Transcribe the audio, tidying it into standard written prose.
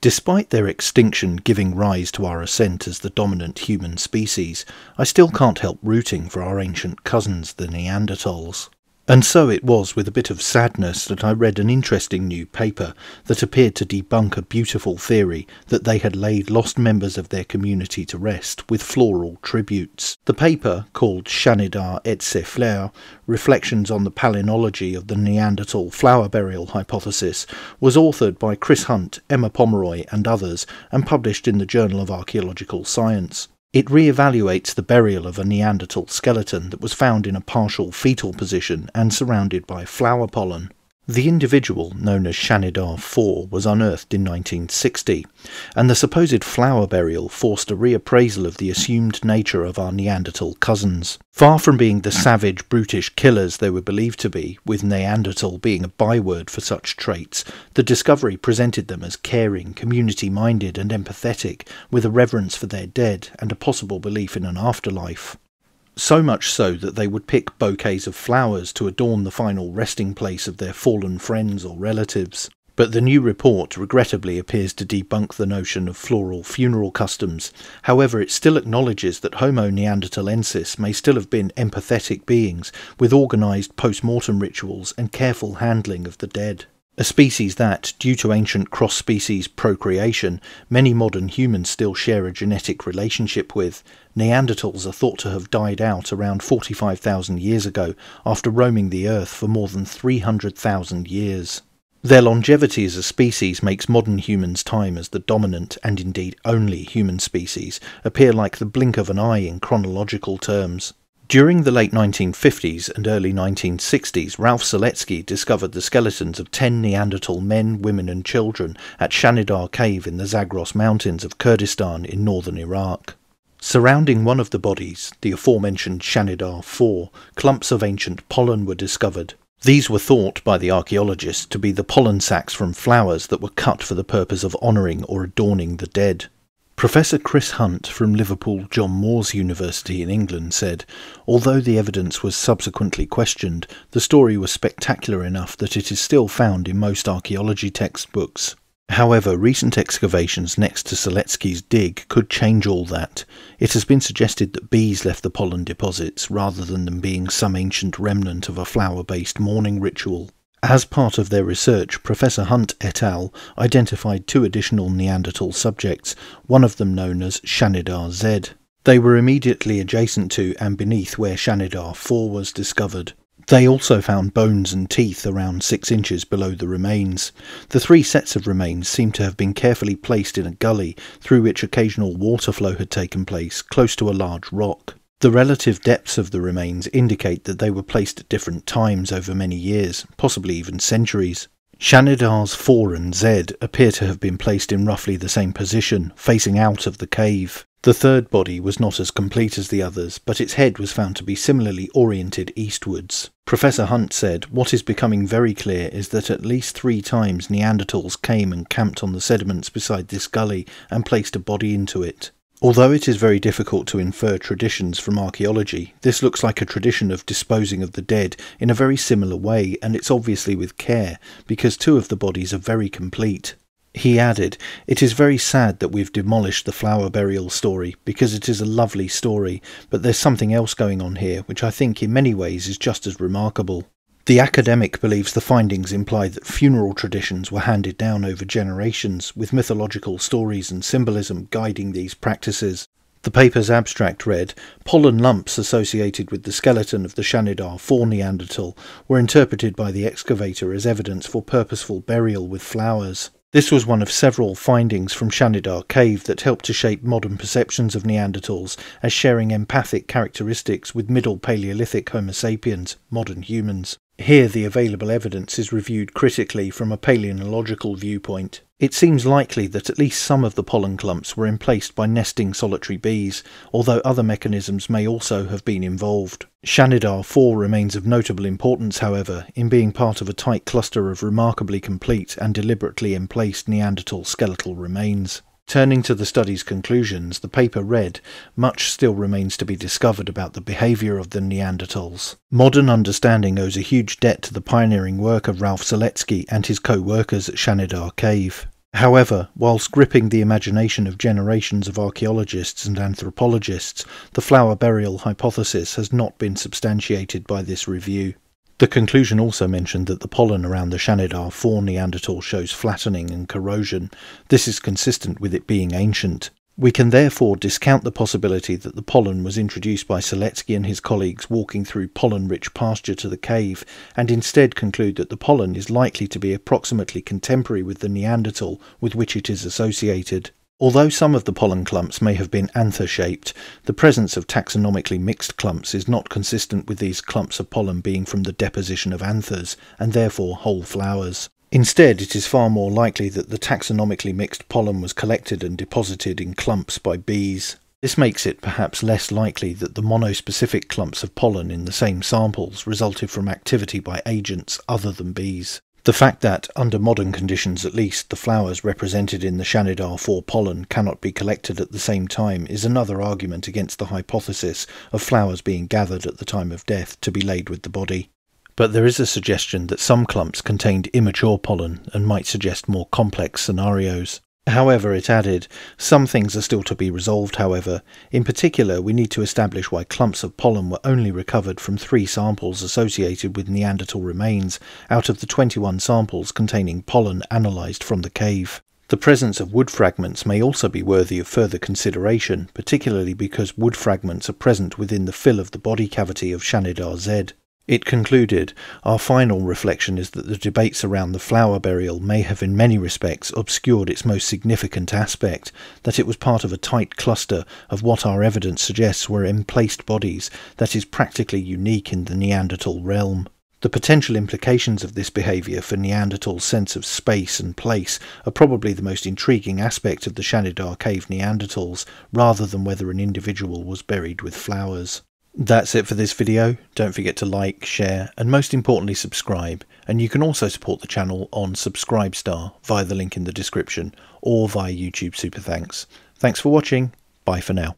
Despite their extinction giving rise to our ascent as the dominant human species, I still can't help rooting for our ancient cousins, the Neanderthals. And so it was with a bit of sadness that I read an interesting new paper that appeared to debunk a beautiful theory that they had laid lost members of their community to rest with floral tributes. The paper, called Shanidar et ses Fleurs: Reflections on the Palynology of the Neanderthal Flower Burial Hypothesis, was authored by Chris Hunt, Emma Pomeroy and others and published in the Journal of Archaeological Science. It re-evaluates the burial of a Neanderthal skeleton that was found in a partial fetal position and surrounded by flower pollen. The individual, known as Shanidar IV, was unearthed in 1960, and the supposed flower burial forced a reappraisal of the assumed nature of our Neanderthal cousins. Far from being the savage, brutish killers they were believed to be, with Neanderthal being a byword for such traits, the discovery presented them as caring, community-minded and empathetic, with a reverence for their dead and a possible belief in an afterlife. So much so that they would pick bouquets of flowers to adorn the final resting place of their fallen friends or relatives. But the new report regrettably appears to debunk the notion of floral funeral customs. However, it still acknowledges that Homo neanderthalensis may still have been empathetic beings with organised post-mortem rituals and careful handling of the dead. A species that, due to ancient cross-species procreation, many modern humans still share a genetic relationship with. Neanderthals are thought to have died out around 45,000 years ago after roaming the earth for more than 300,000 years. Their longevity as a species makes modern humans' time as the dominant, and indeed only, human species appear like the blink of an eye in chronological terms. During the late 1950s and early 1960s, Ralph Solecki discovered the skeletons of 10 Neanderthal men, women and children at Shanidar Cave in the Zagros Mountains of Kurdistan in northern Iraq. Surrounding one of the bodies, the aforementioned Shanidar IV, clumps of ancient pollen were discovered. These were thought by the archaeologists to be the pollen sacs from flowers that were cut for the purpose of honouring or adorning the dead. Professor Chris Hunt from Liverpool John Moores University in England said, "Although the evidence was subsequently questioned, the story was spectacular enough that it is still found in most archaeology textbooks. However, recent excavations next to Seletsky's dig could change all that. It has been suggested that bees left the pollen deposits rather than them being some ancient remnant of a flower-based mourning ritual." As part of their research, Professor Hunt et al. Identified two additional Neanderthal subjects, one of them known as Shanidar Z. They were immediately adjacent to and beneath where Shanidar IV was discovered. They also found bones and teeth around 6 inches below the remains. The three sets of remains seem to have been carefully placed in a gully through which occasional water flow had taken place, close to a large rock. The relative depths of the remains indicate that they were placed at different times over many years, possibly even centuries. Shanidars IV and Z appear to have been placed in roughly the same position, facing out of the cave. The third body was not as complete as the others, but its head was found to be similarly oriented eastwards. Professor Hunt said, "What is becoming very clear is that at least 3 times Neanderthals came and camped on the sediments beside this gully and placed a body into it. Although it is very difficult to infer traditions from archaeology, this looks like a tradition of disposing of the dead in a very similar way, and it's obviously with care, because 2 of the bodies are very complete." He added, "It is very sad that we've demolished the flower burial story, because it is a lovely story, but there's something else going on here, which I think in many ways is just as remarkable." The academic believes the findings imply that funeral traditions were handed down over generations, with mythological stories and symbolism guiding these practices. The paper's abstract read, "Pollen lumps associated with the skeleton of the Shanidar IV Neanderthal were interpreted by the excavator as evidence for purposeful burial with flowers." This was one of several findings from Shanidar Cave that helped to shape modern perceptions of Neanderthals as sharing empathic characteristics with Middle Paleolithic Homo sapiens, modern humans. Here the available evidence is reviewed critically from a paleontological viewpoint. It seems likely that at least some of the pollen clumps were emplaced by nesting solitary bees, although other mechanisms may also have been involved. Shanidar IV remains of notable importance, however, in being part of a tight cluster of remarkably complete and deliberately emplaced Neanderthal skeletal remains. Turning to the study's conclusions, the paper read, "Much still remains to be discovered about the behaviour of the Neanderthals. Modern understanding owes a huge debt to the pioneering work of Ralph Solecki and his co-workers at Shanidar Cave. However, whilst gripping the imagination of generations of archaeologists and anthropologists, the flower burial hypothesis has not been substantiated by this review. The conclusion also mentioned that the pollen around the Shanidar IV Neanderthal shows flattening and corrosion. This is consistent with it being ancient. We can therefore discount the possibility that the pollen was introduced by Seletsky and his colleagues walking through pollen-rich pasture to the cave, and instead conclude that the pollen is likely to be approximately contemporary with the Neanderthal with which it is associated. Although some of the pollen clumps may have been anther-shaped, the presence of taxonomically mixed clumps is not consistent with these clumps of pollen being from the deposition of anthers, and therefore whole flowers. Instead, it is far more likely that the taxonomically mixed pollen was collected and deposited in clumps by bees. This makes it perhaps less likely that the monospecific clumps of pollen in the same samples resulted from activity by agents other than bees. The fact that, under modern conditions at least, the flowers represented in the Shanidar IV pollen cannot be collected at the same time is another argument against the hypothesis of flowers being gathered at the time of death to be laid with the body. But there is a suggestion that some clumps contained immature pollen and might suggest more complex scenarios. However, it added, some things are still to be resolved however. In particular, we need to establish why clumps of pollen were only recovered from 3 samples associated with Neanderthal remains out of the 21 samples containing pollen analysed from the cave. The presence of wood fragments may also be worthy of further consideration, particularly because wood fragments are present within the fill of the body cavity of Shanidar Z. It concluded, our final reflection is that the debates around the flower burial may have in many respects obscured its most significant aspect, that it was part of a tight cluster of what our evidence suggests were emplaced bodies that is practically unique in the Neanderthal realm. The potential implications of this behaviour for Neanderthals' sense of space and place are probably the most intriguing aspect of the Shanidar Cave Neanderthals, rather than whether an individual was buried with flowers. That's it for this video. Don't forget to like, share, and most importantly subscribe. And you can also support the channel on Subscribestar via the link in the description or via YouTube Super Thanks. Thanks for watching. Bye for now.